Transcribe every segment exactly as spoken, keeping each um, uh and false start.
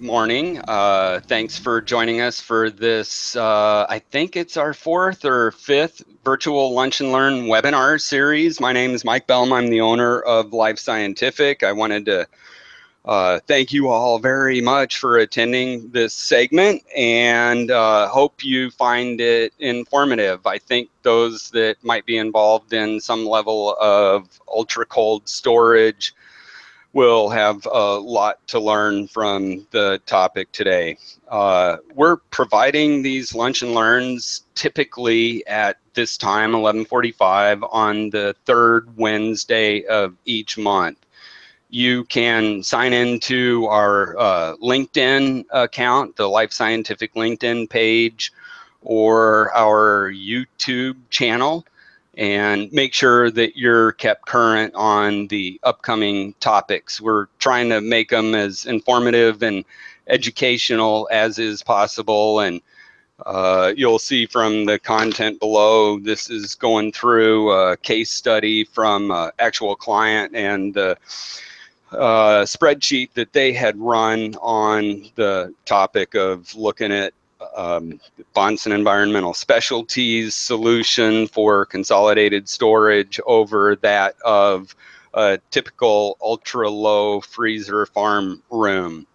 Morning. Uh, thanks for joining us for this, uh, I think it's our fourth or fifth virtual Lunch and Learn webinar series. My name is Mike Belm. I'm the owner of Life Scientific. I wanted to uh, thank you all very much for attending this segment, and uh, hope you find it informative. I think those that might be involved in some level of ultra cold storage we'll have a lot to learn from the topic today. Uh, we're providing these Lunch and Learns typically at this time, eleven forty-five, on the third Wednesday of each month. You can sign into our uh, LinkedIn account, the Life Scientific LinkedIn page, or our YouTube channel, and make sure that you're kept current on the upcoming topics. We're trying to make them as informative and educational as is possible, and uh, you'll see from the content below, this is going through a case study from an actual client and the uh, spreadsheet that they had run on the topic of looking at Um, Bahnson Environmental Specialties solution for consolidated storage over that of a typical ultra-low freezer farm room.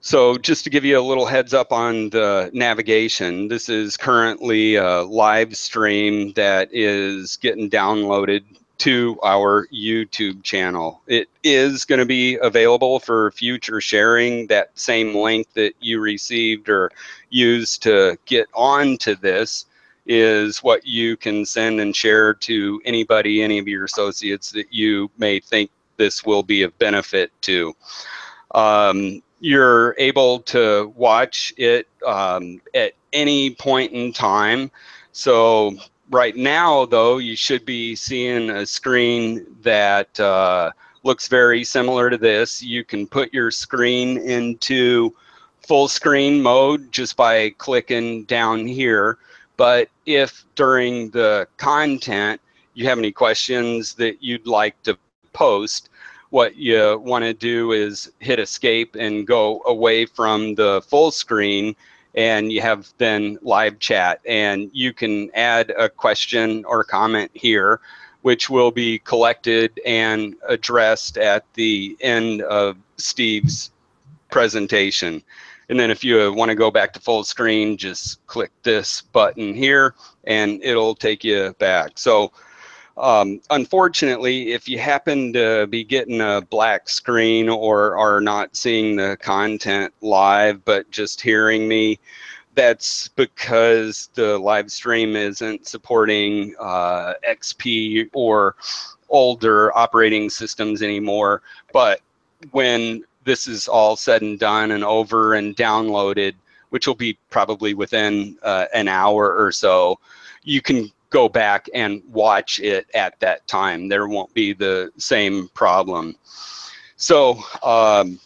So just to give you a little heads up on the navigation, this is currently a live stream that is getting downloaded to our YouTube channel. It is going to be available for future sharing. That same link that you received or used to get onto this is what you can send and share to anybody, any of your associates that you may think this will be of benefit to. Um, you're able to watch it um, at any point in time. So right now, though, you should be seeing a screen that uh, looks very similar to this. You can put your screen into full screen mode just by clicking down here. But if during the content you have any questions that you'd like to post, what you want to do is hit escape and go away from the full screen, and you have then live chat, and you can add a question or comment here, which will be collected and addressed at the end of Steve's presentation. And then if you want to go back to full screen, just click this button here and it'll take you back. So um, unfortunately, if you happen to be getting a black screen or are not seeing the content live but just hearing me, that's because the live stream isn't supporting uh, X P or older operating systems anymore. But when this is all said and done and over and downloaded, which will be probably within uh, an hour or so, you can go back and watch it at that time. There won't be the same problem. So um,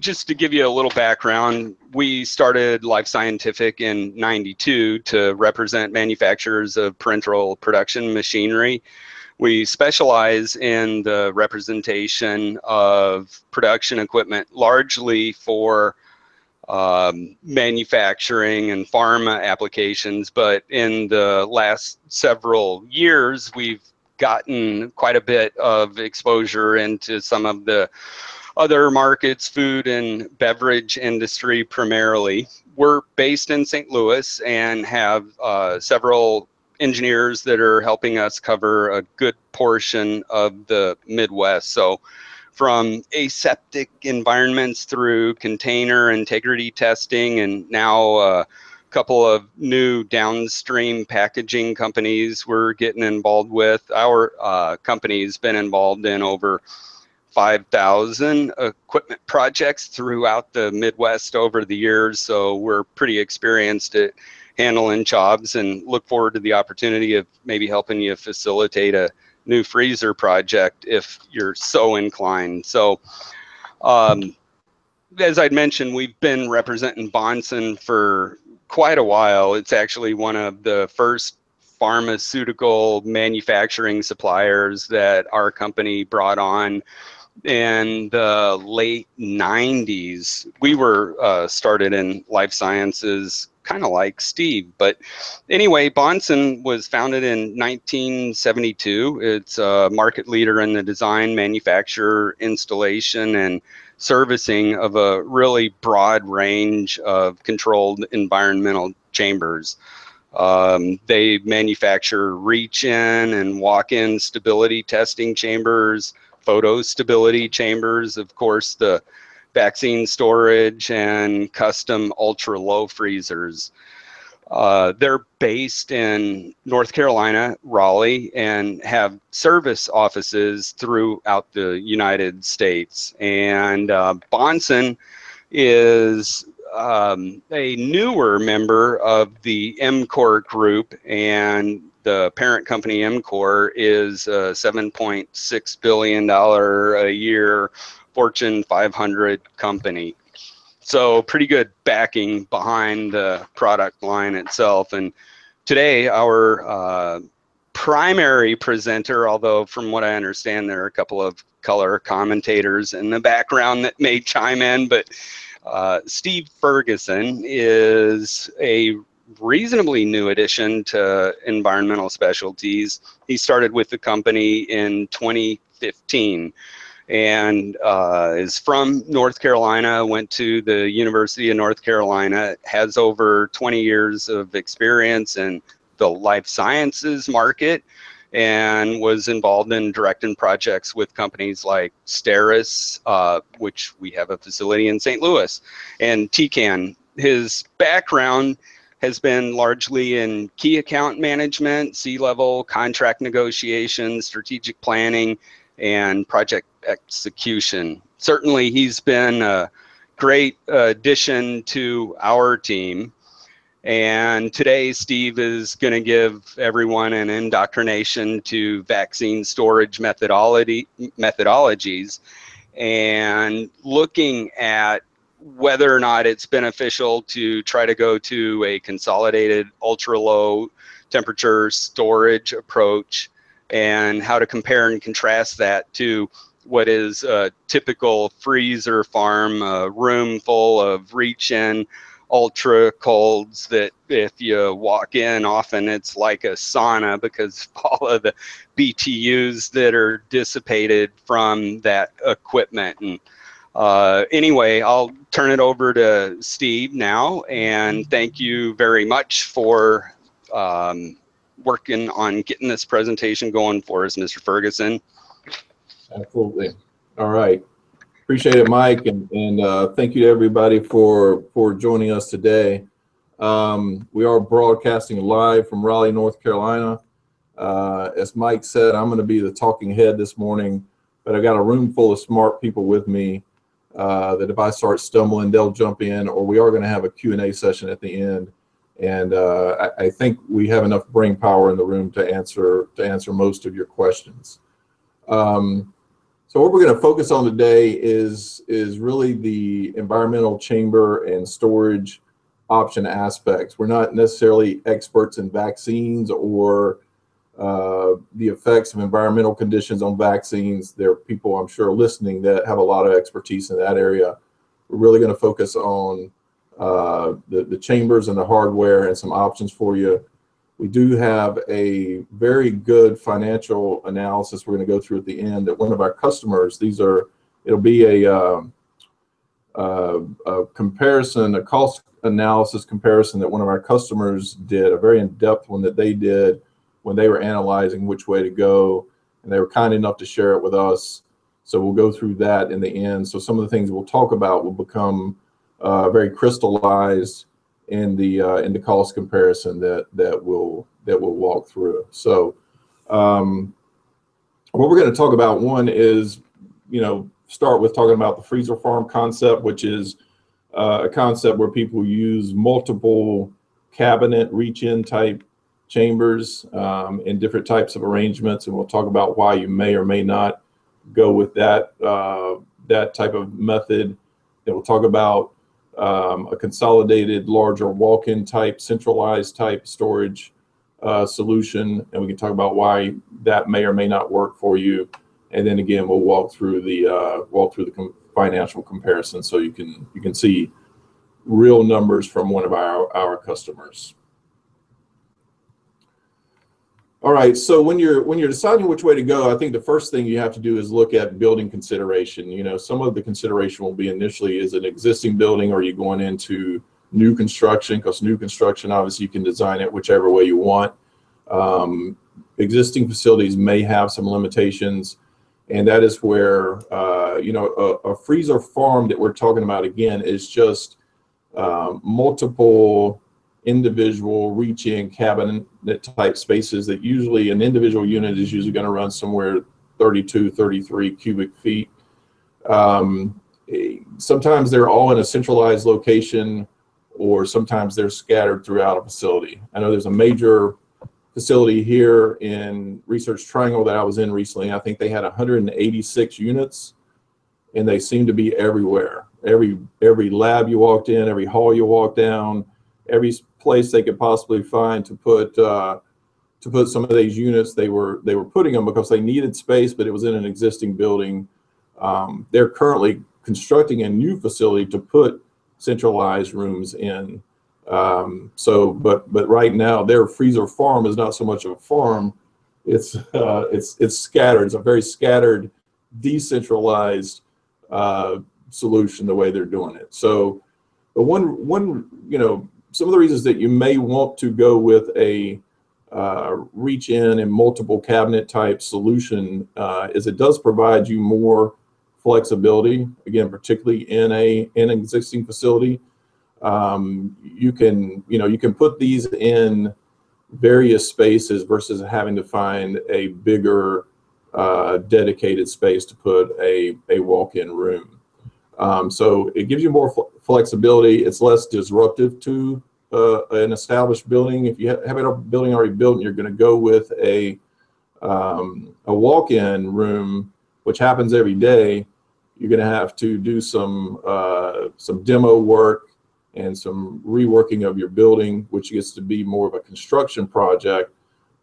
just to give you a little background, we started Life Scientific in ninety-two to represent manufacturers of parenteral production machinery. We specialize in the representation of production equipment largely for Um, manufacturing and pharma applications, but in the last several years we've gotten quite a bit of exposure into some of the other markets, food and beverage industry primarily. We're based in Saint Louis and have uh, several engineers that are helping us cover a good portion of the Midwest. So from aseptic environments through container integrity testing, and now a couple of new downstream packaging companies we're getting involved with. Our uh, company's been involved in over five thousand equipment projects throughout the Midwest over the years, so we're pretty experienced at handling jobs and look forward to the opportunity of maybe helping you facilitate a new freezer project if you're so inclined. So um, as I'd mentioned, we've been representing Bahnson for quite a while. It's actually one of the first pharmaceutical manufacturing suppliers that our company brought on in the late nineties. We were uh, started in life sciences, kind of like Steve. But anyway, Bahnson was founded in nineteen seventy-two. It's a market leader in the design, manufacture, installation, and servicing of a really broad range of controlled environmental chambers. Um, they manufacture reach-in and walk-in stability testing chambers, photo stability chambers, of course, the vaccine storage, and custom ultra-low freezers. Uh, they're based in North Carolina, Raleigh, and have service offices throughout the United States. And uh, Bahnson is um, a newer member of the M C O R group, and the parent company M C O R is a seven point six billion dollars a year Fortune five hundred company. So pretty good backing behind the product line itself. And today our uh, primary presenter, although from what I understand there are a couple of color commentators in the background that may chime in, but uh, Steve Ferguson is a reasonably new addition to Environmental Specialties. He started with the company in twenty fifteen and uh, is from North Carolina, went to the University of North Carolina, has over twenty years of experience in the life sciences market, and was involved in directing projects with companies like Steris, uh, which we have a facility in Saint Louis, and T C A N. His background has been largely in key account management, C-level, contract negotiations, strategic planning, and project execution. Certainly, he's been a great addition to our team. And today, Steve is going to give everyone an indoctrination to vaccine storage methodology, methodologies and looking at whether or not it's beneficial to try to go to a consolidated ultra-low temperature storage approach, and how to compare and contrast that to what is a typical freezer farm, a room full of reach-in ultra colds that if you walk in, often it's like a sauna because of all of the B T Us that are dissipated from that equipment. And Uh, anyway, I'll turn it over to Steve now, and thank you very much for um, working on getting this presentation going for us, Mister Ferguson. Absolutely. All right. Appreciate it, Mike, and, and uh, thank you to everybody for, for joining us today. Um, we are broadcasting live from Raleigh, North Carolina. Uh, as Mike said, I'm going to be the talking head this morning, but I've got a room full of smart people with me. Uh, that if I start stumbling, they'll jump in, or we are going to have a Q and A session at the end. And uh, I, I think we have enough brain power in the room to answer to answer most of your questions. Um, so what we're going to focus on today is, is really the environmental chamber and storage option aspects. We're not necessarily experts in vaccines or Uh, the effects of environmental conditions on vaccines. There are people, I'm sure, listening that have a lot of expertise in that area. We're really going to focus on uh, the, the chambers and the hardware and some options for you. We do have a very good financial analysis we're going to go through at the end that one of our customers, these are, it'll be a, uh, uh, a comparison, a cost analysis comparison that one of our customers did, a very in-depth one that they did when they were analyzing which way to go, and they were kind enough to share it with us. So we'll go through that in the end. So some of the things we'll talk about will become uh, very crystallized in the uh, in the cost comparison that that will that we'll walk through. So um, what we're going to talk about, one is, you know, start with talking about the freezer farm concept, which is uh, a concept where people use multiple cabinet reach-in type chambers um, in different types of arrangements, and we'll talk about why you may or may not go with that uh, that type of method. Then we'll talk about um, a consolidated, larger walk-in type, centralized type storage uh, solution, and we can talk about why that may or may not work for you. And then again, we'll walk through the uh, walk through the com financial comparison, so you can you can see real numbers from one of our our customers. All right. So when you're when you're deciding which way to go, I think the first thing you have to do is look at building consideration. You know, some of the consideration will be initially, is an existing building, or are you going into new construction? Because new construction, obviously, you can design it whichever way you want. Um, existing facilities may have some limitations, and that is where uh, you know a, a freezer farm that we're talking about again is just uh, multiple individual reach-in cabinet type spaces that usually an individual unit is usually going to run somewhere thirty-two, thirty-three cubic feet. Um, sometimes they're all in a centralized location, or sometimes they're scattered throughout a facility. I know there's a major facility here in Research Triangle that I was in recently. I think they had one hundred eighty-six units, and they seemed to be everywhere. Every, every lab you walked in, every hall you walked down, every place they could possibly find to put uh, to put some of these units, they were they were putting them, because they needed space, but it was in an existing building. Um, they're currently constructing a new facility to put centralized rooms in. Um, so, but but right now their freezer farm is not so much of a farm; it's uh, it's it's scattered. It's a very scattered, decentralized uh, solution the way they're doing it. So, but one one you know. Some of the reasons that you may want to go with a uh, reach in and multiple cabinet type solution uh, is it does provide you more flexibility. Again, particularly in a in an existing facility, um, you can you know you can put these in various spaces versus having to find a bigger uh, dedicated space to put a a walk-in room. Um, so it gives you more fl flexibility. It's less disruptive to uh, an established building. If you ha have a building already built and you're going to go with a um, a walk-in room, which happens every day, you're going to have to do some uh, some demo work and some reworking of your building, which gets to be more of a construction project.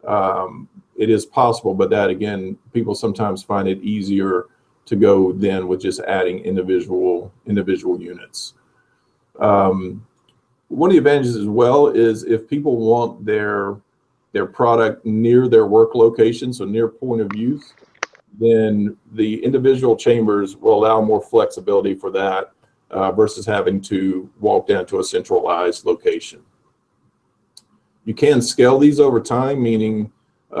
Um, it is possible, but that again, people sometimes find it easier to go then with just adding individual individual units. Um, one of the advantages as well is if people want their their product near their work location, so near point of use, then the individual chambers will allow more flexibility for that uh, versus having to walk down to a centralized location. You can scale these over time, meaning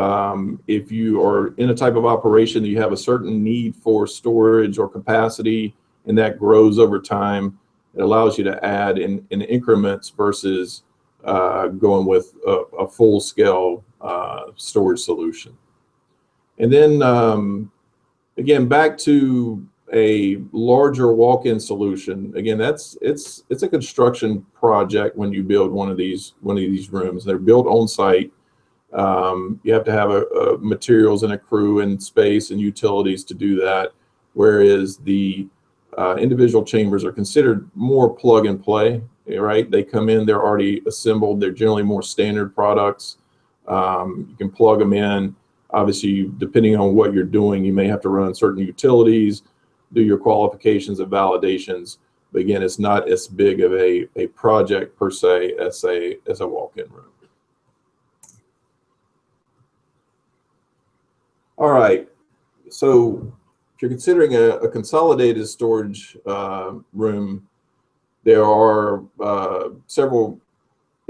Um, if you are in a type of operation that you have a certain need for storage or capacity, and that grows over time, it allows you to add in, in increments versus uh, going with a, a full-scale uh, storage solution. And then, um, again, back to a larger walk-in solution. Again, that's it's it's a construction project when you build one of these one of these rooms. They're built on site. Um, you have to have a, a materials and a crew and space and utilities to do that, whereas the uh, individual chambers are considered more plug and play, right? They come in, they're already assembled, they're generally more standard products. Um, you can plug them in. Obviously, depending on what you're doing, you may have to run certain utilities, do your qualifications and validations, but again, it's not as big of a, a project per se as a, as a walk-in room. All right, so if you're considering a, a consolidated storage uh, room, there are uh, several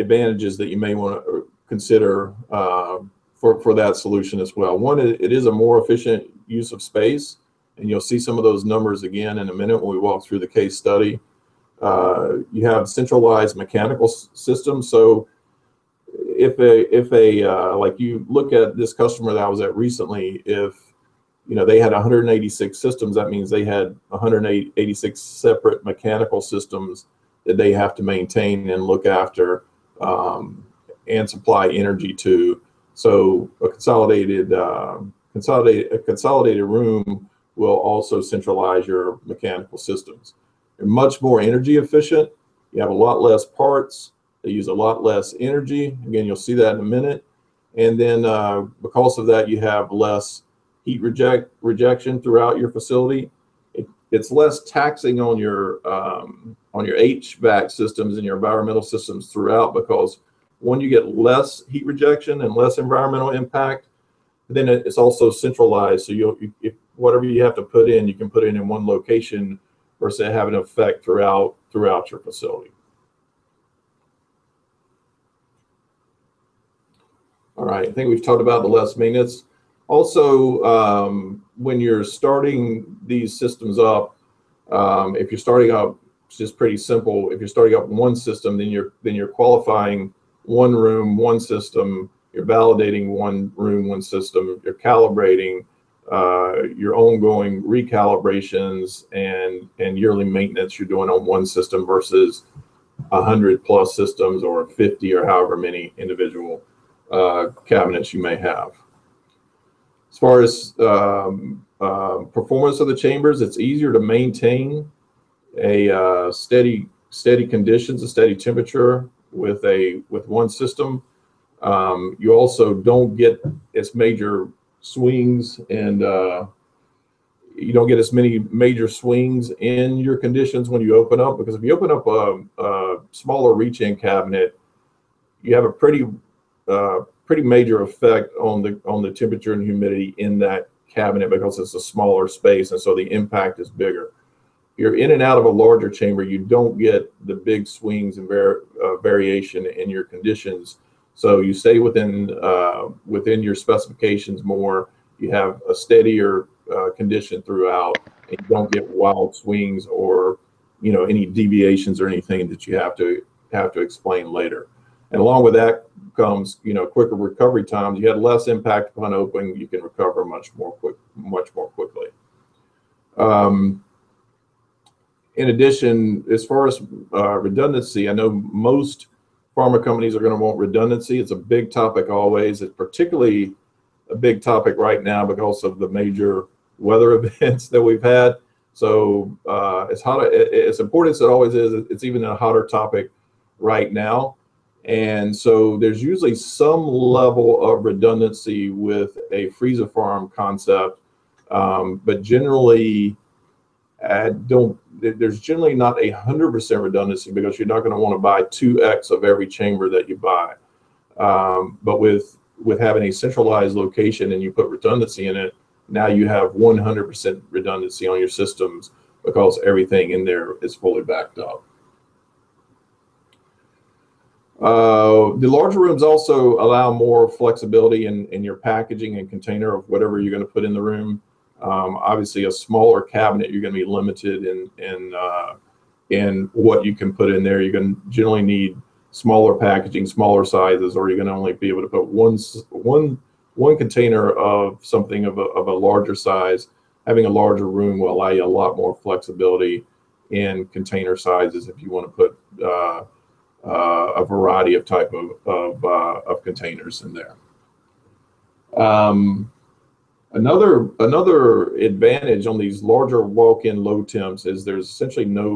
advantages that you may want to consider uh, for, for that solution as well. One, it is a more efficient use of space, and you'll see some of those numbers again in a minute when we walk through the case study. Uh, you have centralized mechanical systems, so If a, if a uh, like you look at this customer that I was at recently, if, you know, they had one hundred eighty-six systems, that means they had one hundred eighty-six separate mechanical systems that they have to maintain and look after um, and supply energy to. So a consolidated, uh, consolidated, a consolidated room will also centralize your mechanical systems. They're much more energy efficient. You have a lot less parts. They use a lot less energy. Again, you'll see that in a minute. And then uh, because of that, you have less heat reject rejection throughout your facility, it, it's less taxing on your um, on your H V A C systems and your environmental systems throughout, because one, you get less heat rejection and less environmental impact. And then it's also centralized, so you'll, you if whatever you have to put in, you can put in in one location versus having an effect throughout throughout your facility. All right, I think we've talked about the less maintenance. Also, um, when you're starting these systems up, um, if you're starting up, it's just pretty simple. If you're starting up one system, then you're then you're qualifying one room, one system. You're validating one room, one system. You're calibrating uh, your ongoing recalibrations and and yearly maintenance you're doing on one system versus one hundred plus systems or fifty or however many individual Uh, cabinets you may have. As far as um, uh, performance of the chambers, it's easier to maintain a uh, steady steady conditions, a steady temperature with a with one system. Um, you also don't get its major swings, and uh, you don't get as many major swings in your conditions when you open up, because if you open up a, a smaller reach-in cabinet, you have a pretty Uh, pretty major effect on the on the temperature and humidity in that cabinet, because it's a smaller space, and so the impact is bigger. You're in and out of a larger chamber, you don't get the big swings and var uh, variation in your conditions, so you stay within uh, within your specifications more. You have a steadier uh, condition throughout, and you don't get wild swings or you know any deviations or anything that you have to have to explain later. And along with that comes, you know, quicker recovery times. You had less impact upon opening. You can recover much more quick, much more quickly. Um, in addition, as far as uh, redundancy, I know most pharma companies are going to want redundancy. It's a big topic always. It's particularly a big topic right now because of the major weather events that we've had. So uh, as hot, as important as it always is, it's even a hotter topic right now. And so there's usually some level of redundancy with a freeze-a-farm concept, um, but generally, I don't. There's generally not a hundred percent redundancy, because you're not going to want to buy two X of every chamber that you buy. Um, but with with having a centralized location and you put redundancy in it, now you have one hundred percent redundancy on your systems, because everything in there is fully backed up. Uh, the larger rooms also allow more flexibility in, in your packaging and container of whatever you're going to put in the room. Um, obviously, a smaller cabinet, you're going to be limited in, in, uh, in what you can put in there. You're going to generally need smaller packaging, smaller sizes, or you're going to only be able to put one, one, one container of something of a, of a larger size. Having a larger room will allow you a lot more flexibility in container sizes if you want to put uh, Uh, a variety of type of of, uh, of containers in there. Um, another another advantage on these larger walk-in low temps is there's essentially no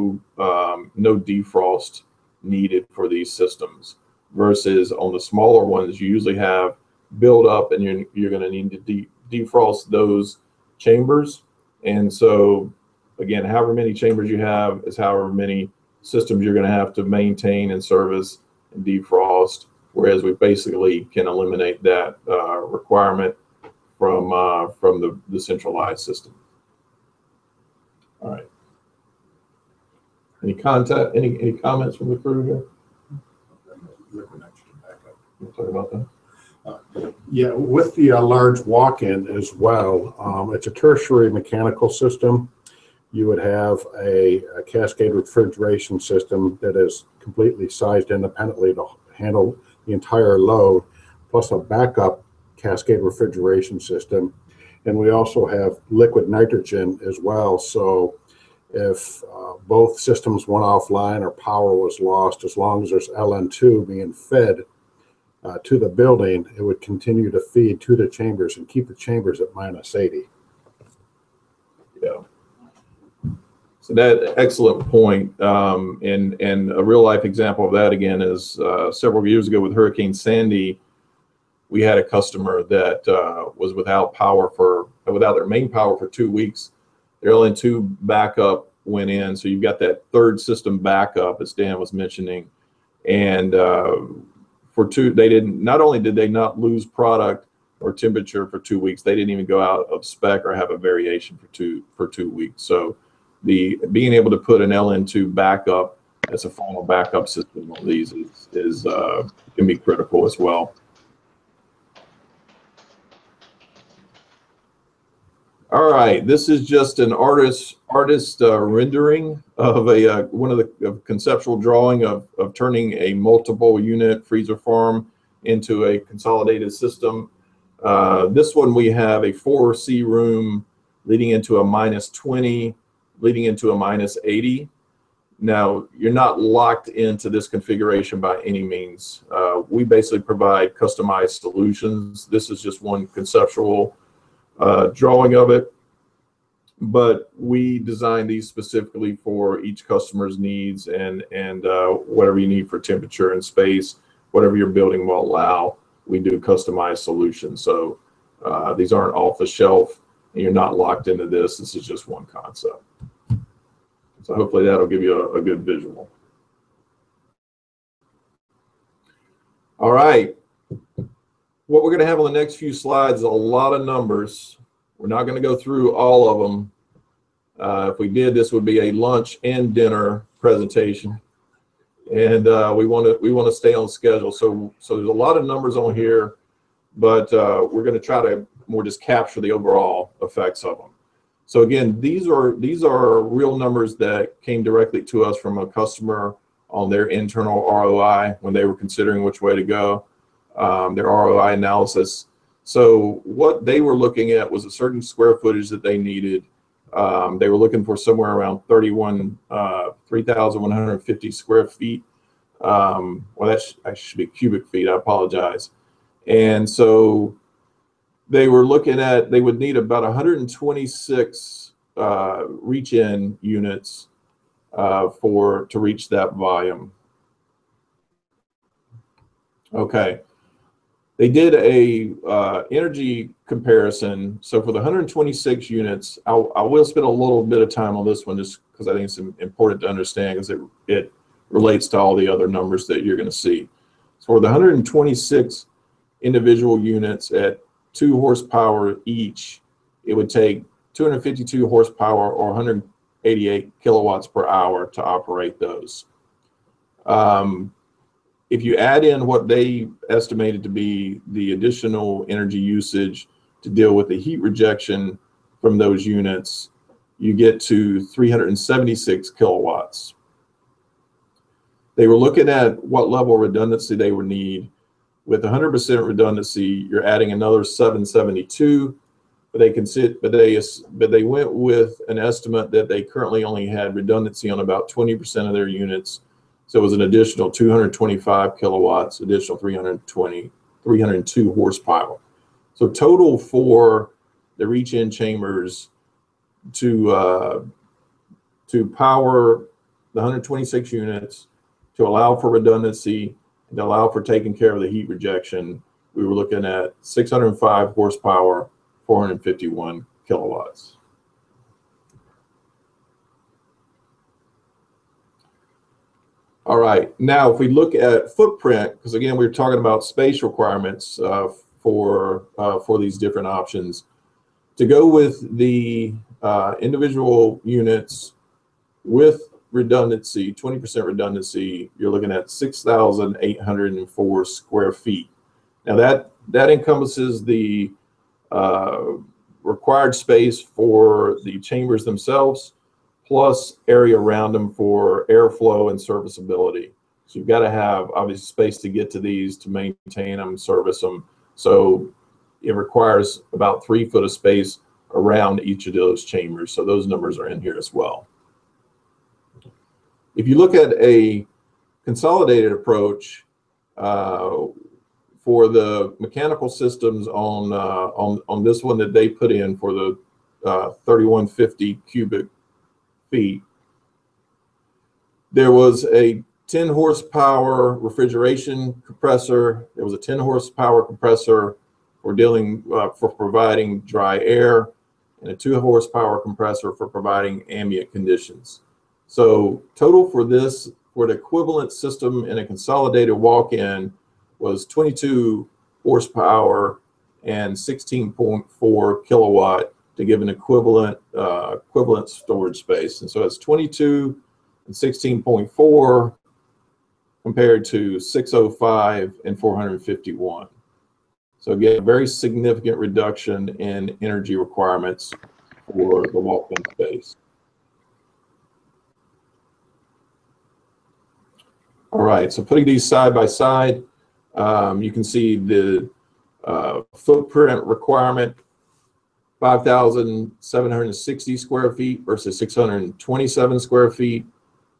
um, no defrost needed for these systems, versus on the smaller ones you usually have build up, and you're you're going to need to de defrost those chambers. And so again, however many chambers you have is however many systems you're going to have to maintain and service and defrost, whereas we basically can eliminate that uh, requirement from uh, from the, the centralized system. All right. Any contact? Any any comments from the crew here? Liquid nitrogen backup. We'll talk about that. Uh, yeah, with the uh, large walk-in as well, um, it's a tertiary mechanical system. You would have a, a cascade refrigeration system that is completely sized independently to handle the entire load, plus a backup cascade refrigeration system. And we also have liquid nitrogen as well. So if uh, both systems went offline or power was lost, as long as there's L N two being fed uh, to the building, it would continue to feed to the chambers and keep the chambers at minus eighty. Yeah. So that excellent point, um, and and a real life example of that again is uh, several years ago with Hurricane Sandy. we had a customer that uh, was without power for, without their main power for two weeks. Their L N two backup went in, so you've got that third system backup, as Dan was mentioning. And uh, for two, they didn't, not only did they not lose product or temperature for two weeks, they didn't even go out of spec or have a variation for two, for two weeks. So the being able to put an L N two backup as a final backup system on these is, is uh, can be critical as well. All right, this is just an artist artist uh, rendering of a uh, one of the of conceptual drawing of of turning a multiple unit freezer farm into a consolidated system. Uh, this one we have a four C room leading into a minus twenty, leading into a minus eighty. Now, you're not locked into this configuration by any means. Uh, we basically provide customized solutions. This is just one conceptual Uh, drawing of it, but we design these specifically for each customer's needs and and uh, whatever you need for temperature and space, whatever your building will allow, we do customized solutions. So uh, these aren't off the shelf, and you're not locked into this. This is just one concept. So hopefully that'll give you a, a good visual. All right. What we're going to have on the next few slides is a lot of numbers. We're not going to go through all of them. Uh, if we did, this would be a lunch and dinner presentation, and uh, we want to we want to stay on schedule. So so there's a lot of numbers on here, but uh, we're going to try to more just capture the overall effects of them. So again, these are these are real numbers that came directly to us from a customer on their internal R O I when they were considering which way to go. Um, their R O I analysis. So what they were looking at was a certain square footage that they needed. Um, they were looking for somewhere around thirty-one, uh, three thousand one hundred fifty square feet. Um, well, that sh I should be cubic feet. I apologize. And so they were looking at, they would need about one hundred twenty-six uh, reach-in units uh, for to reach that volume. Okay. They did a uh, energy comparison. So for the one hundred twenty-six units, I, I will spend a little bit of time on this one just because I think it's important to understand because it, it relates to all the other numbers that you're going to see. So for the one hundred twenty-six individual units at two horsepower each, it would take two hundred fifty-two horsepower or one hundred eighty-eight kilowatts per hour to operate those. Um, If you add in what they estimated to be the additional energy usage to deal with the heat rejection from those units, you get to three hundred seventy-six kilowatts. They were looking at what level of redundancy they would need. With one hundred percent redundancy, you're adding another seven seventy-two, but they consider, but they but they went with an estimate that they currently only had redundancy on about twenty percent of their units. So it was an additional two hundred twenty-five kilowatts, additional three hundred twenty, three hundred two horsepower. So total for the reach-in chambers to uh, to power the one hundred twenty-six units, to allow for redundancy, and to allow for taking care of the heat rejection, we were looking at six hundred five horsepower, four hundred fifty-one kilowatts. All right, now if we look at footprint, because again, we were talking about space requirements uh, for, uh, for these different options. To go with the uh, individual units with redundancy, twenty percent redundancy, you're looking at six thousand eight hundred four square feet. Now that, that encompasses the uh, required space for the chambers themselves, plus area around them for airflow and serviceability. So you've got to have obviously space to get to these, to maintain them, service them. So it requires about three foot of space around each of those chambers. So those numbers are in here as well. If you look at a consolidated approach uh, for the mechanical systems on, uh, on, on this one that they put in for the uh, thirty-one fifty cubic feet, there was a ten horsepower refrigeration compressor. There was a ten horsepower compressor for dealing uh, for providing dry air, and a two horsepower compressor for providing ambient conditions. So total for this, for the equivalent system in a consolidated walk-in, was twenty-two horsepower and sixteen point four kilowatt to give an equivalent uh, equivalent storage space. And so it's twenty-two and sixteen point four compared to six oh five and four hundred fifty-one. So again, a very significant reduction in energy requirements for the walk-in space. All right, so putting these side by side, um, you can see the uh, footprint requirement, five thousand seven hundred sixty square feet versus six hundred twenty-seven square feet.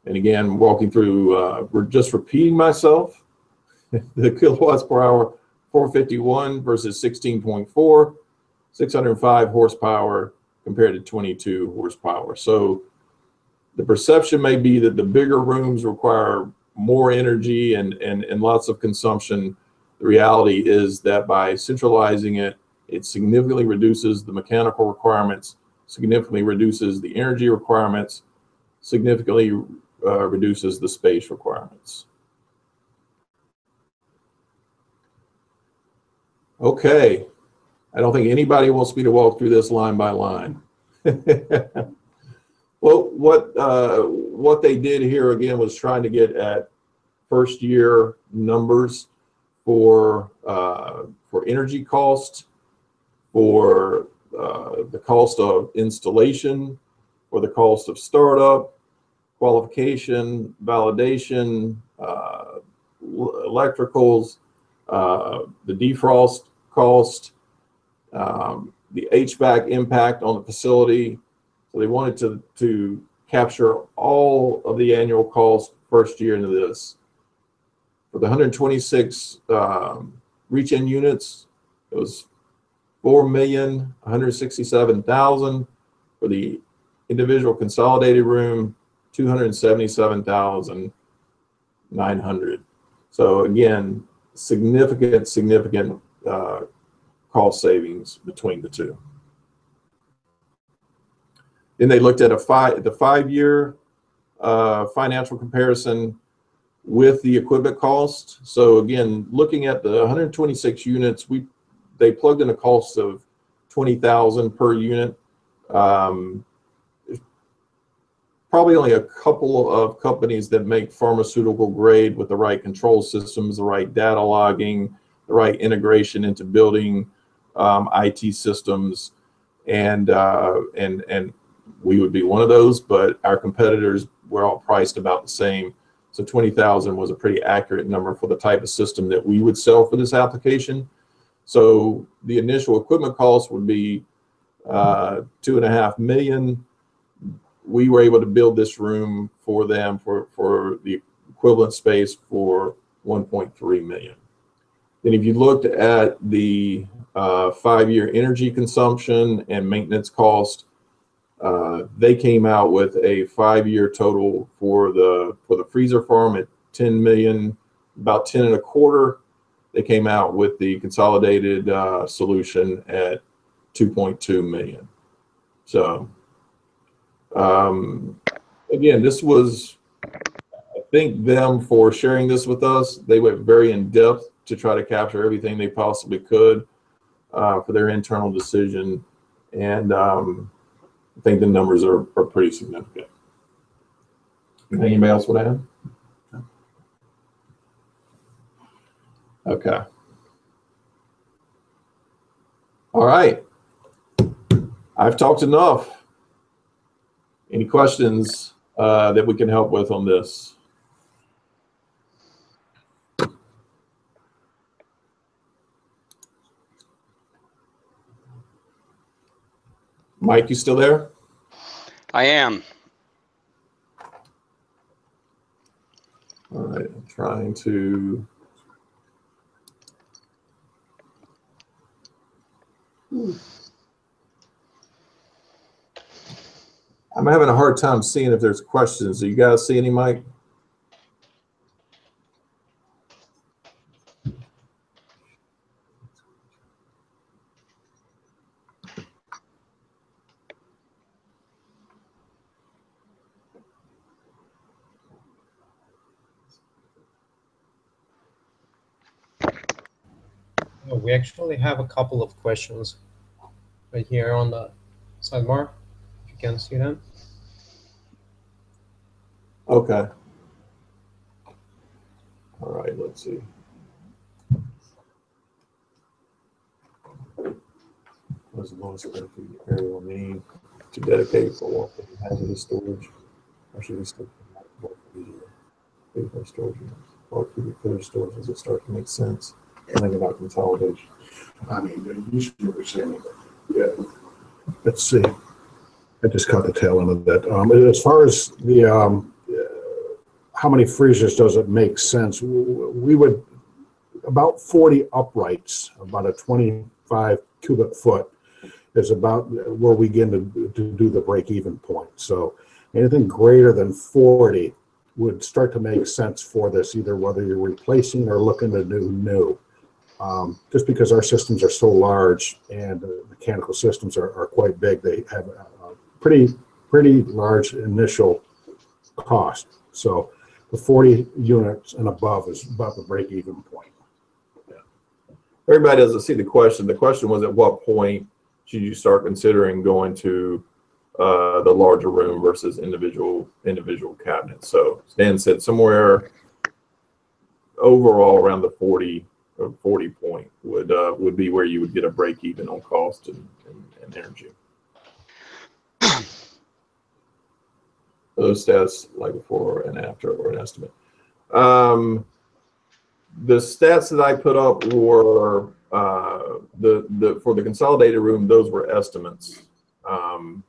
And again, walking through, uh, we're just repeating myself, the kilowatts per hour, four fifty-one versus sixteen point four, six hundred five horsepower compared to twenty-two horsepower. So the perception may be that the bigger rooms require more energy and, and, and lots of consumption. The reality is that by centralizing it, it significantly reduces the mechanical requirements, significantly reduces the energy requirements, significantly uh, reduces the space requirements. Okay, I don't think anybody wants me to walk through this line by line. Well, what uh, what they did here again was trying to get at first year numbers for uh, for energy costs, for uh, the cost of installation, for the cost of startup, qualification, validation, uh, electricals, uh, the defrost cost, um, the H V A C impact on the facility. So they wanted to, to capture all of the annual cost first year into this. For the one hundred twenty-six um, reach-in units, it was four million one hundred sixty-seven thousand dollars. For the individual consolidated room, two hundred seventy-seven thousand nine hundred dollars. So again, significant, significant uh, cost savings between the two. Then they looked at a five, the five-year uh, financial comparison with the equipment cost. So again, looking at the one hundred twenty-six units, we they plugged in a cost of twenty thousand per unit. Um, probably only a couple of companies that make pharmaceutical grade with the right control systems, the right data logging, the right integration into building um, I T systems, and uh, and and. We would be one of those, but our competitors were all priced about the same. So twenty thousand was a pretty accurate number for the type of system that we would sell for this application. So the initial equipment cost would be uh, two and a half million. We were able to build this room for them for, for the equivalent space for one point three million. Then if you looked at the uh, five-year energy consumption and maintenance cost, Uh, they came out with a five-year total for the for the freezer farm at ten million, about ten and a quarter. They came out with the consolidated uh, solution at two point two million. So um, again, this was, I thank them for sharing this with us. They went very in depth to try to capture everything they possibly could uh, for their internal decision, and um, I think the numbers are, are pretty significant. Anybody else would add? Okay. All right. I've talked enough. Any questions uh, that we can help with on this? Mike, you still there? I am. All right, I'm trying to. I'm having a hard time seeing if there's questions. Do you guys see any, Mike? Oh, we actually have a couple of questions right here on the sidebar, if you can see them. Okay. All right, let's see. What is the lowest square feet area we'll need to dedicate for walking hazardous storage? Or should we stick to the storage units? Or could we clear storage as it starts to make sense? And think about consolidation. I mean, you should be saying, yeah. Let's see. I just caught the tail end of that. Um, as far as the um, how many freezers does it make sense? We would about forty uprights, about a twenty-five cubic foot is about where we begin to, to do the break-even point. So anything greater than forty would start to make sense for this, either whether you're replacing or looking to do new. Um, just because our systems are so large and the mechanical systems are, are quite big, they have a pretty, pretty large initial cost. So the forty units and above is about the break-even point. Yeah. Everybody doesn't see the question. The question was, at what point should you start considering going to uh, the larger room versus individual individual cabinets? So Stan said somewhere overall around the forty. Or forty point would uh, would be where you would get a break even on cost and, and, and energy. Those stats like before and after or an estimate. Um, the stats that I put up were uh, the the for the consolidated room. Those were estimates. Um,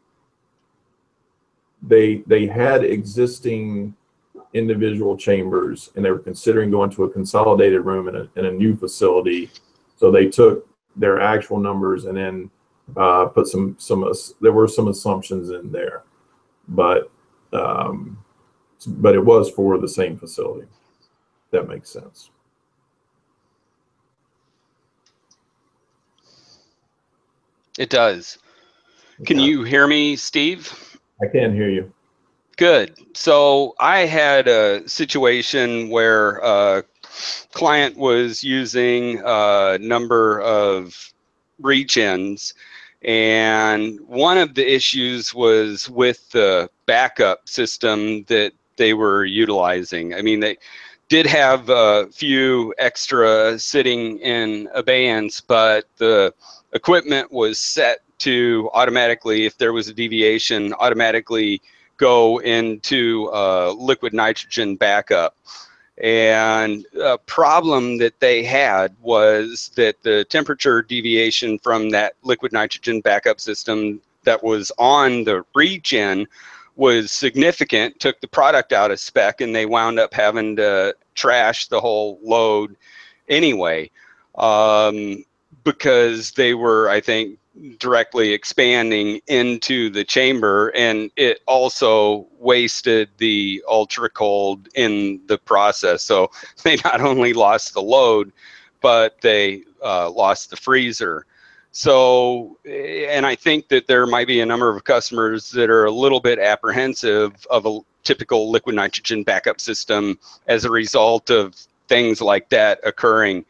they they had existing individual chambers, and they were considering going to a consolidated room in a, in a new facility. So they took their actual numbers and then uh, put some, some, there were some assumptions in there, but, um, but it was for the same facility. That makes sense. It does. Can yeah. you hear me, Steve? I can hear you. Good. So I had a situation where a client was using a number of regens, and one of the issues was with the backup system that they were utilizing. I mean, they did have a few extra sitting in abeyance, but the equipment was set to automatically, if there was a deviation, automatically go into uh, liquid nitrogen backup. And a problem that they had was that the temperature deviation from that liquid nitrogen backup system that was on the regen was significant, took the product out of spec, and they wound up having to trash the whole load anyway, um, because they were, I think, directly expanding into the chamber, and it also wasted the ultra cold in the process. So they not only lost the load, but they uh, lost the freezer. So, and I think that there might be a number of customers that are a little bit apprehensive of a typical liquid nitrogen backup system as a result of things like that occurring.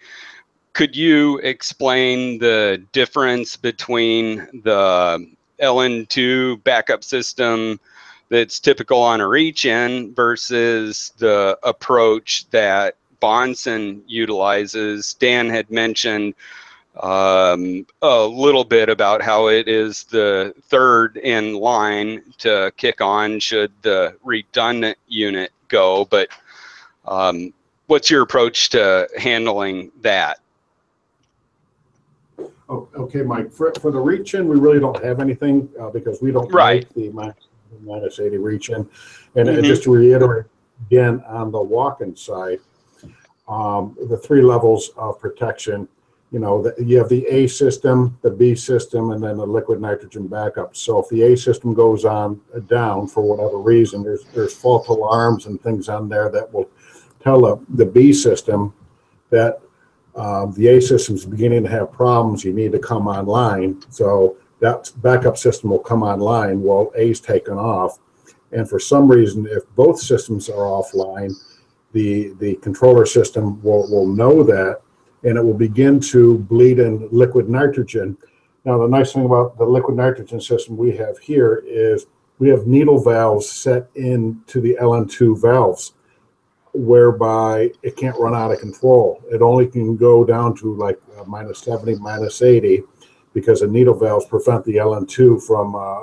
Could you explain the difference between the L N two backup system that's typical on a regen versus the approach that Bahnson utilizes? Dan had mentioned um, a little bit about how it is the third in line to kick on should the redundant unit go, but um, what's your approach to handling that? Oh, okay, Mike. For, for the reach-in, we really don't have anything uh, because we don't right. make the minus eighty reach-in. And, mm-hmm. and just to reiterate again, on the walk-in side, um, the three levels of protection, you know, the, you have the A system, the B system, and then the liquid nitrogen backup. So if the A system goes on uh, down for whatever reason, there's, there's fault alarms and things on there that will tell uh, the B system that Um, the A system's beginning to have problems, you need to come online. So that backup system will come online while A's taken off. And for some reason, if both systems are offline, the, the controller system will, will know that and it will begin to bleed in liquid nitrogen. Now, the nice thing about the liquid nitrogen system we have here is we have needle valves set into the L N two valves, whereby it can't run out of control. It only can go down to like uh, minus seventy, minus eighty, because the needle valves prevent the L N two from uh,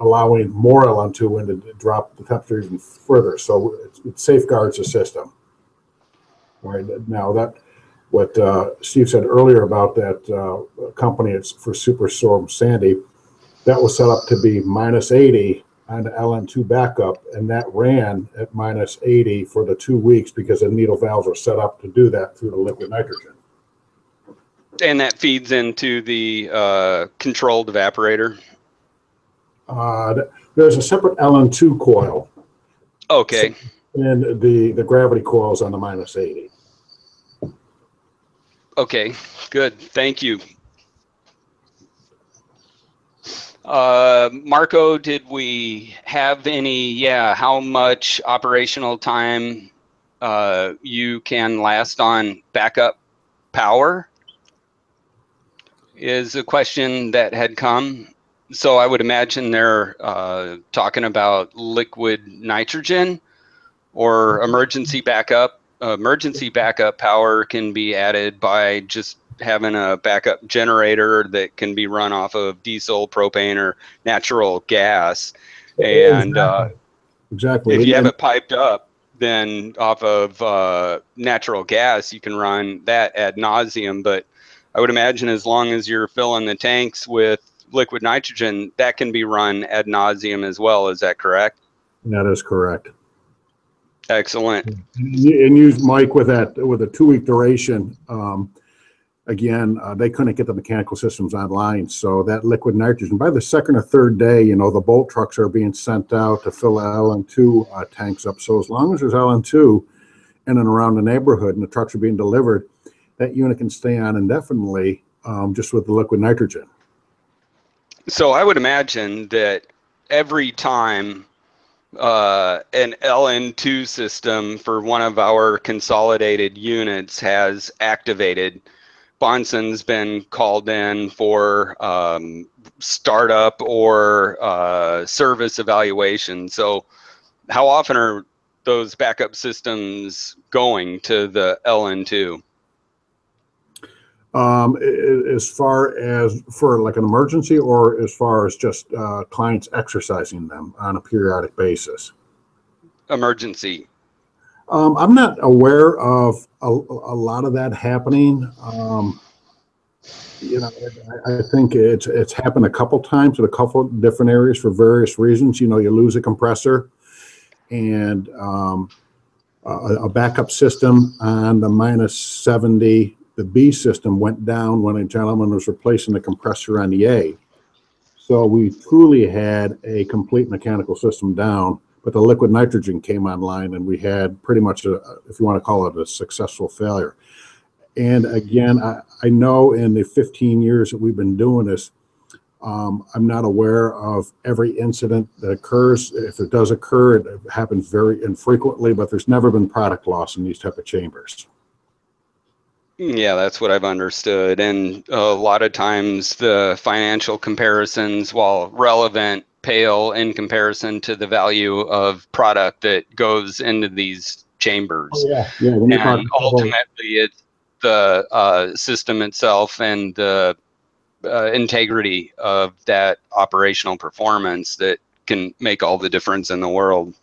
allowing more L N two in to drop the temperature even further. So it, it safeguards the system. All right, now that what uh, Steve said earlier about that uh, company, it's for Superstorm Sandy, that was set up to be minus eighty on the L N two backup, and that ran at minus eighty for the two weeks because the needle valves are set up to do that through the liquid nitrogen. And that feeds into the uh, controlled evaporator? Uh, there's a separate L N two coil. Okay. And the, the gravity coil is on the minus eighty. Okay, good. Thank you. Uh, Marco, did we have any, yeah, how much operational time uh, you can last on backup power is a question that had come. So I would imagine they're uh, talking about liquid nitrogen or emergency backup. Emergency backup power can be added by just having a backup generator that can be run off of diesel, propane, or natural gas. And uh, exactly. If you have it piped up, then off of uh, natural gas, you can run that ad nauseum. But I would imagine as long as you're filling the tanks with liquid nitrogen, that can be run ad nauseum as well. Is that correct? That is correct. Excellent. And use Mike with that with a two-week duration. Um, again, uh, they couldn't get the mechanical systems online, so that liquid nitrogen by the second or third day, you know, the bolt trucks are being sent out to fill L N two uh, tanks up. So as long as there's L N two in and around the neighborhood and the trucks are being delivered, that unit can stay on indefinitely um, just with the liquid nitrogen. So I would imagine that every time uh an L N two system for one of our consolidated units has activated, Bahnson's been called in for um, startup or uh, service evaluation. So how often are those backup systems going to the L N two? Um, as far as for like an emergency, or as far as just uh, clients exercising them on a periodic basis? Emergency. Um, I'm not aware of a, a lot of that happening. Um, you know, I, I think it's it's happened a couple times in a couple different areas for various reasons. You know, you lose a compressor, and um, a, a backup system on the minus seventy. The B system went down when a gentleman was replacing the compressor on the A. So we truly had a complete mechanical system down, but the liquid nitrogen came online and we had pretty much a, if you want to call it a successful failure. And again, I, I know in the fifteen years that we've been doing this, um, I'm not aware of every incident that occurs. If it does occur, it happens very infrequently, but there's never been product loss in these type of chambers. Yeah, that's what I've understood. And a lot of times the financial comparisons, while relevant, pale in comparison to the value of product that goes into these chambers. Oh, yeah. Yeah, when and ultimately it's the uh, system itself and the uh, integrity of that operational performance that can make all the difference in the world.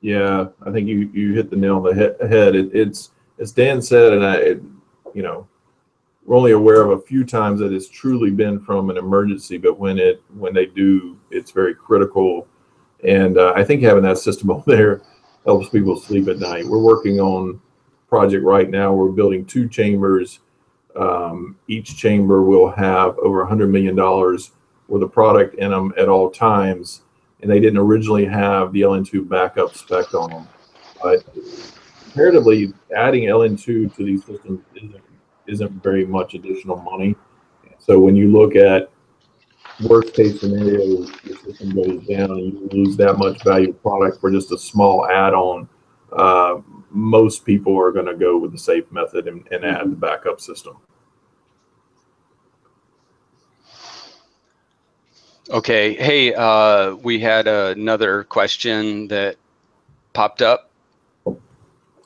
Yeah, I think you, you hit the nail on the he head. It, it's As Dan said, and I, it, you know, we're only aware of a few times that it's truly been from an emergency, but when it when they do, it's very critical. And uh, I think having that system over there helps people sleep at night. We're working on a project right now. We're building two chambers. Um, each chamber will have over one hundred million dollars worth of product in them at all times, and they didn't originally have the L N two backup spec on them. But comparatively, adding L N two to these systems isn't, isn't very much additional money. So when you look at worst case scenario, the system goes down and you lose that much value product for just a small add-on, uh, most people are going to go with the safe method and, and add the backup system. Okay. Hey, uh, we had another question that popped up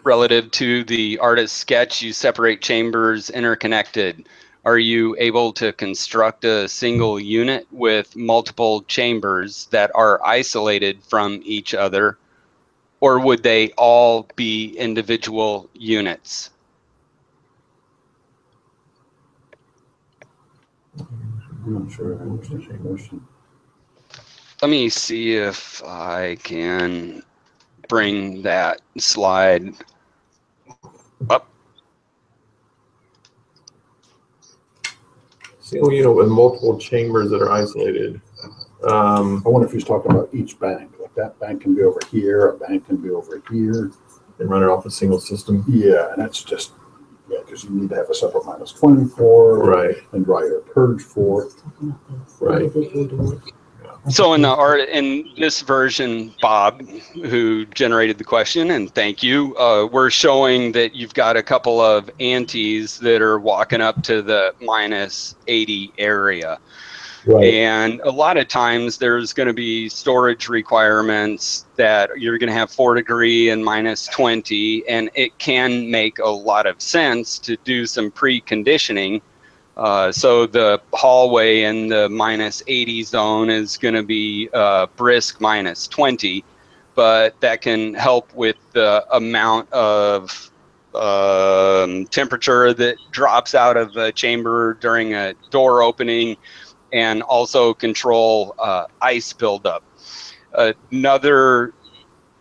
relative to the artist sketch. You separate chambers interconnected. Are you able to construct a single unit with multiple chambers that are isolated from each other, or would they all be individual units? I'm not sure I understand your question. Let me see if I can bring that slide up. Single unit with multiple chambers that are isolated. Um, I wonder if he's talking about each bank. Like that bank can be over here, a bank can be over here. And run it off a single system. Yeah, and that's just, yeah, because you need to have a separate minus twenty for, right, and dry air purge for. Right. So in the art, in this version, Bob, who generated the question, and thank you, uh, we're showing that you've got a couple of antes that are walking up to the minus eighty area. Right. And a lot of times there's going to be storage requirements that you're going to have four degree and minus twenty, and it can make a lot of sense to do some preconditioning. Uh, so the hallway in the minus eighty zone is going to be uh, brisk minus twenty, but that can help with the amount of um, temperature that drops out of a chamber during a door opening, and also control uh, ice buildup. Another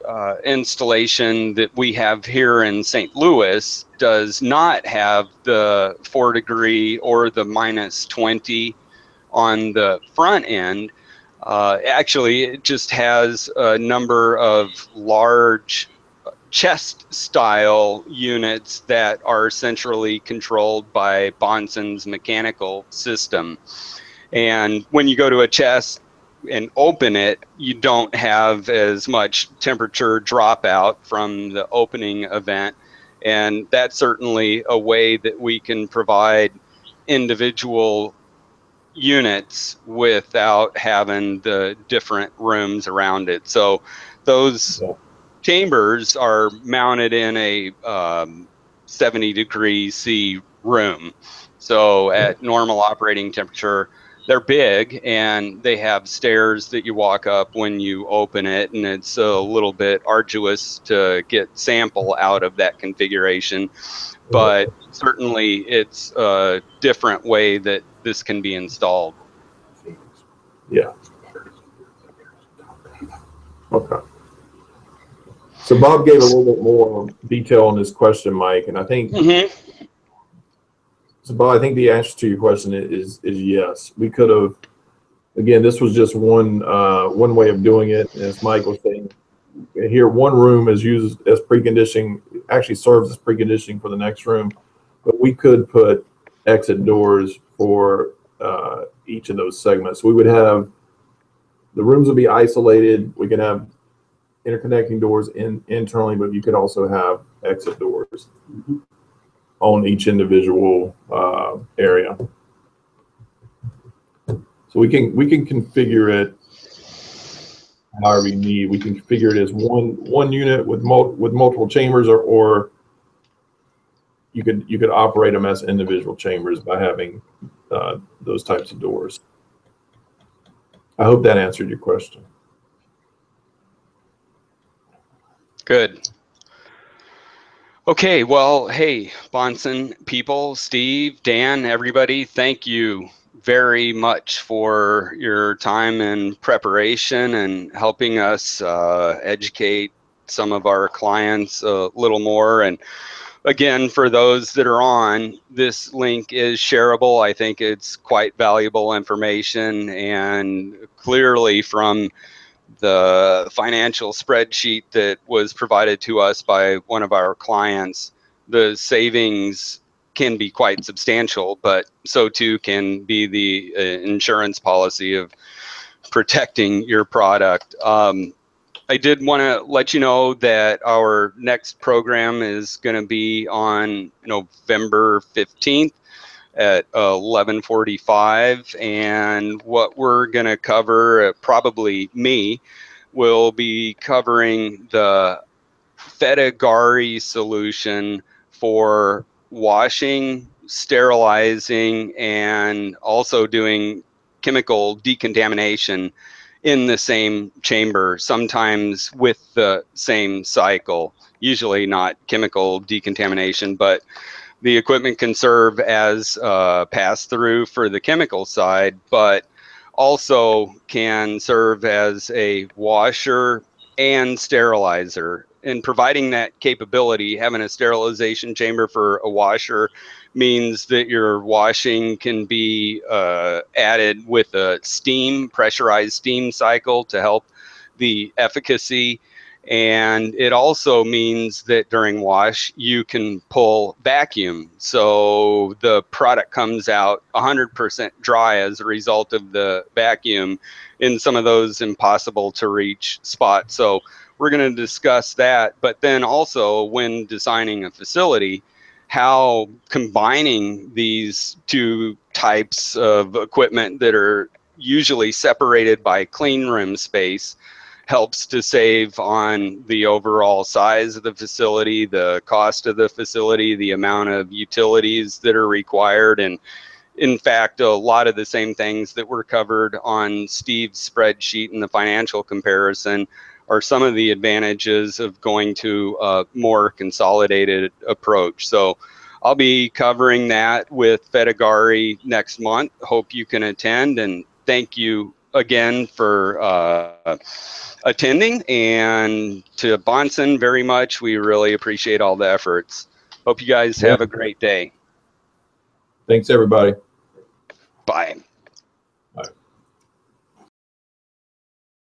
uh, installation that we have here in Saint Louis does not have the four degree or the minus twenty on the front end. Uh, actually, it just has a number of large chest style units that are centrally controlled by Bahnson's mechanical system. And when you go to a chest and open it, you don't have as much temperature dropout from the opening event. And that's certainly a way that we can provide individual units without having the different rooms around it. So those chambers are mounted in a um, seventy degree C room. So at normal operating temperature, they're big, and they have stairs that you walk up when you open it, and it's a little bit arduous to get sample out of that configuration, but certainly it's a different way that this can be installed. Yeah. Okay. So Bob gave a little bit more detail on this question, Mike, and I think mm-hmm. So, Bob, I think the answer to your question is is yes. We could have, again, this was just one uh, one way of doing it. As Mike was saying, here one room is used as preconditioning, actually serves as preconditioning for the next room, but we could put exit doors for uh, each of those segments. We would have, the rooms would be isolated. We could have interconnecting doors in, internally, but you could also have exit doors. Mm-hmm. On each individual uh, area, so we can we can configure it however you need. We can configure it as one one unit with mul with multiple chambers, or or you could you could operate them as individual chambers by having uh, those types of doors. I hope that answered your question. Good. Okay, well, hey, Bahnson people, Steve, Dan, everybody, thank you very much for your time and preparation and helping us uh, educate some of our clients a little more. And again, for those that are on, this link is shareable. I think it's quite valuable information, and clearly from the financial spreadsheet that was provided to us by one of our clients, the savings can be quite substantial, but so too can be the uh, insurance policy of protecting your product. Um, I did want to let you know that our next program is going to be on November fifteenth at eleven forty-five, and what we're going to cover, uh, probably me, will be covering the Fedegari solution for washing, sterilizing, and also doing chemical decontamination in the same chamber, sometimes with the same cycle, usually not chemical decontamination, but the equipment can serve as a pass-through for the chemical side, but also can serve as a washer and sterilizer. And providing that capability, having a sterilization chamber for a washer means that your washing can be uh, added with a steam, pressurized steam cycle to help the efficacy. And it also means that during wash, you can pull vacuum. So the product comes out one hundred percent dry as a result of the vacuum in some of those impossible to reach spots. So we're going to discuss that. But then also when designing a facility, how combining these two types of equipment that are usually separated by clean room space helps to save on the overall size of the facility, the cost of the facility, the amount of utilities that are required. And in fact, a lot of the same things that were covered on Steve's spreadsheet in the financial comparison are some of the advantages of going to a more consolidated approach. So I'll be covering that with Fedegari next month. Hope you can attend, and thank you again for uh, attending, and to Bahnson very much. We really appreciate all the efforts. Hope you guys have a great day. Thanks, everybody. Bye.